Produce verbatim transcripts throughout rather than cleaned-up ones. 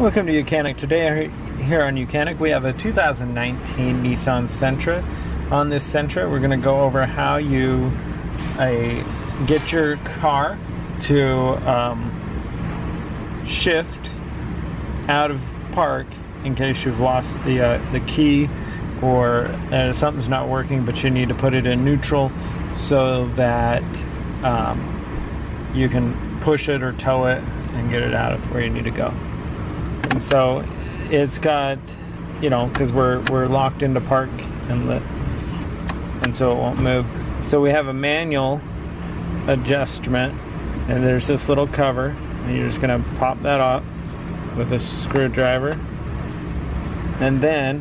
Welcome to YOUCANIC. Today here on YOUCANIC we have a two thousand nineteen Nissan Sentra. On this Sentra we're going to go over how you uh, get your car to um, shift out of park in case you've lost the, uh, the key or uh, something's not working but you need to put it in neutral so that um, you can push it or tow it and get it out of where you need to go. And so it's got, you know, because we're we're locked into park and the and so it won't move. So we have a manual adjustment, and there's this little cover, and you're just gonna pop that off with a screwdriver, and then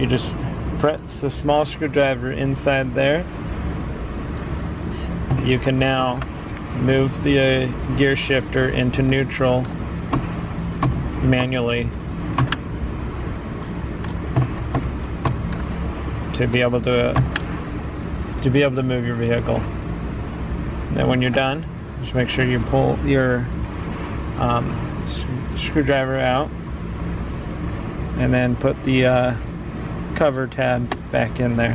you just press the small screwdriver inside there. You can now move the uh, gear shifter into neutral manually to be able to uh, to be able to move your vehicle. And then when you're done, just make sure you pull your um, screwdriver out and then put the uh, cover tab back in there.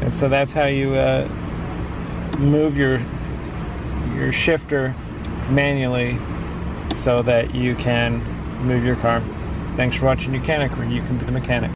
And so that's how you uh, move your your shifter manually so that you can move your car. Thanks for watching YOUCANIC, where you can be the mechanic.